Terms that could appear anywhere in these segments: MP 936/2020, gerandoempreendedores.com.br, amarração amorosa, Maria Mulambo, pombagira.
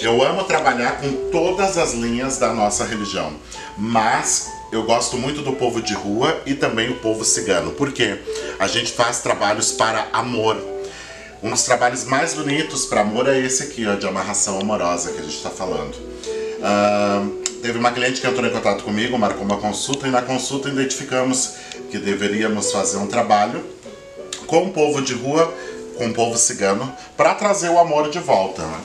Eu amo trabalhar com todas as linhas da nossa religião, mas eu gosto muito do povo de rua e também o povo cigano, porque a gente faz trabalhos para amor. Um dos trabalhos mais bonitos para amor é esse aqui, ó, de amarração amorosa que a gente está falando. Teve uma cliente que entrou em contato comigo, marcou uma consulta e na consulta identificamos que deveríamos fazer um trabalho com o povo de rua, com o povo cigano, para trazer o amor de volta, né?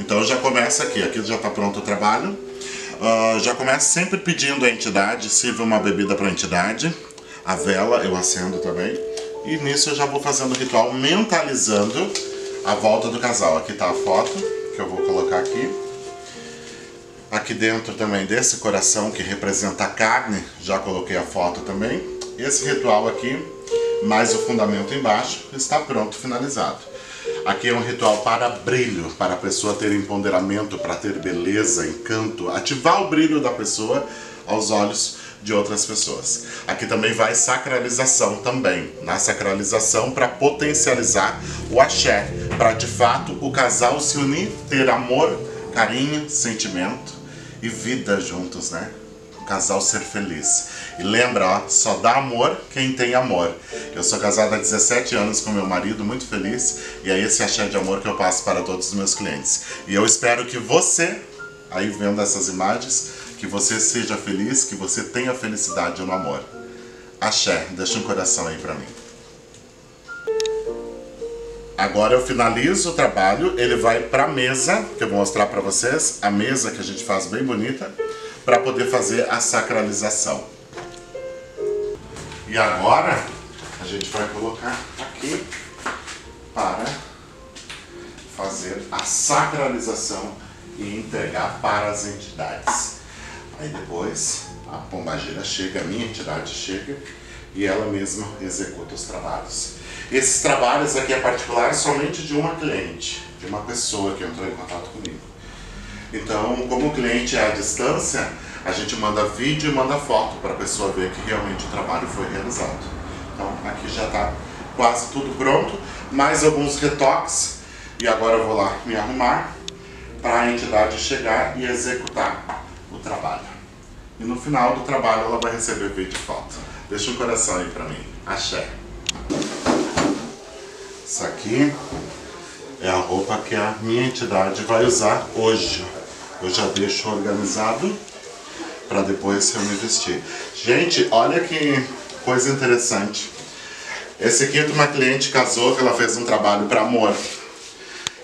Então já começa aqui já está pronto o trabalho. Já começa sempre pedindo a entidade, sirva uma bebida para a entidade. A vela eu acendo também. E nisso eu já vou fazendo o ritual, mentalizando a volta do casal. Aqui está a foto, que eu vou colocar aqui. Aqui dentro também desse coração, que representa a carne, já coloquei a foto também. Esse ritual aqui, mais o fundamento embaixo, está pronto, finalizado. Aqui é um ritual para brilho, para a pessoa ter empoderamento, para ter beleza, encanto, ativar o brilho da pessoa aos olhos de outras pessoas. Aqui também vai sacralização também, na sacralização para potencializar o axé, para de fato o casal se unir, ter amor, carinho, sentimento e vida juntos, né? Casal ser feliz. E lembra, ó, só dá amor quem tem amor. Eu sou casada há 17 anos com meu marido, muito feliz, e é esse axé de amor que eu passo para todos os meus clientes. E eu espero que você, aí vendo essas imagens, que você seja feliz, que você tenha felicidade no amor. Axé, deixa um coração aí para mim. Agora eu finalizo o trabalho, ele vai para a mesa, que eu vou mostrar para vocês, a mesa que a gente faz bem bonita, para poder fazer a sacralização. E agora a gente vai colocar aqui para fazer a sacralização e entregar para as entidades. Aí depois a pombagira chega, a minha entidade chega e ela mesma executa os trabalhos. Esses trabalhos aqui é particular somente de uma cliente, de uma pessoa que entrou em contato comigo. Então, como o cliente é à distância, a gente manda vídeo e manda foto para a pessoa ver que realmente o trabalho foi realizado. Então, aqui já está quase tudo pronto, mais alguns retoques. E agora eu vou lá me arrumar para a entidade chegar e executar o trabalho. E no final do trabalho ela vai receber vídeo e foto. Deixa um coração aí para mim. Axé. Isso aqui é a roupa que a minha entidade vai usar hoje. Eu já deixo organizado para depois eu me vestir. Gente, olha que coisa interessante. Esse aqui é de uma cliente que casou, que ela fez um trabalho para amor.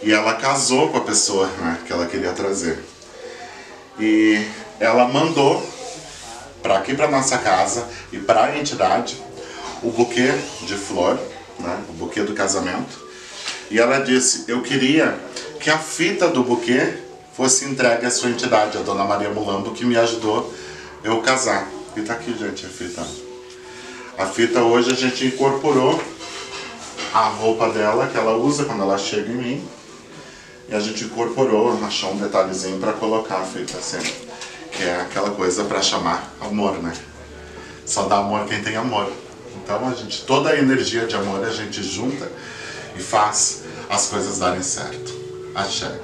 E ela casou com a pessoa, né, que ela queria trazer. E ela mandou para aqui, para nossa casa e para a entidade, o buquê de flor, né, o buquê do casamento. E ela disse, eu queria que a fita do buquê fosse entregue à sua entidade, a Dona Maria Mulambo, que me ajudou eu casar. E tá aqui, gente, a fita. A fita hoje a gente incorporou a roupa dela, que ela usa quando ela chega em mim. E a gente incorporou, achou um detalhezinho pra colocar a fita assim. Que é aquela coisa pra chamar amor, né? Só dá amor quem tem amor. Então a gente, toda a energia de amor a gente junta e faz as coisas darem certo. Axé.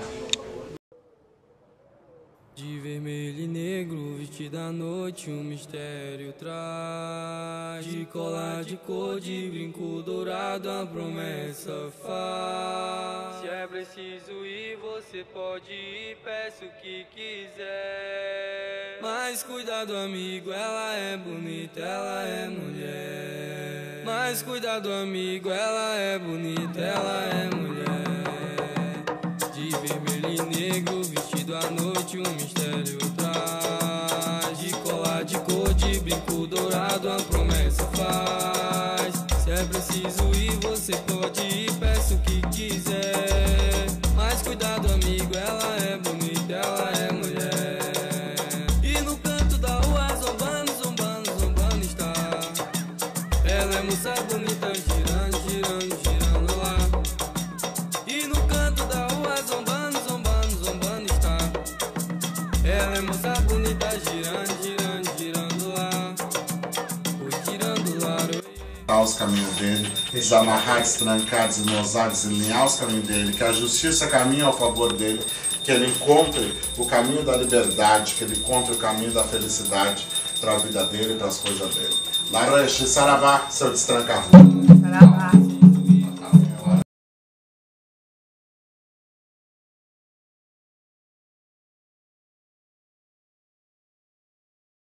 De vermelho e negro, vestida à noite, um mistério traz. De colar de cor, de brinco dourado, a promessa faz. Se é preciso ir, você pode ir, peço o que quiser. Mas cuidado, amigo, ela é bonita, ela é mulher. Mas cuidado, amigo, ela é bonita, ela é mulher. De vermelho e negro, vestido à noite, um mistério traz. De colar de cor, de brinco dourado, a promessa faz. Se é preciso ir, você pode ir, peço o que quiser. Mas cuidado, amigo, ela é bonita, ela é mulher. Moça bonita girando, girando, girando lá. E no canto da rua zombando, zombando, zombando está. Ela é moça bonita girando, girando, girando lá. Foi girando lá. Tá os caminhos dele, desamarrar, destrancar, desnosar, deslinhar os caminhos dele. Que a justiça caminha ao favor dele que ele encontre o caminho da liberdade, que ele encontre o caminho da felicidade para a vida dele e para as coisas dele. Laranja, saravá, seu destrancavu.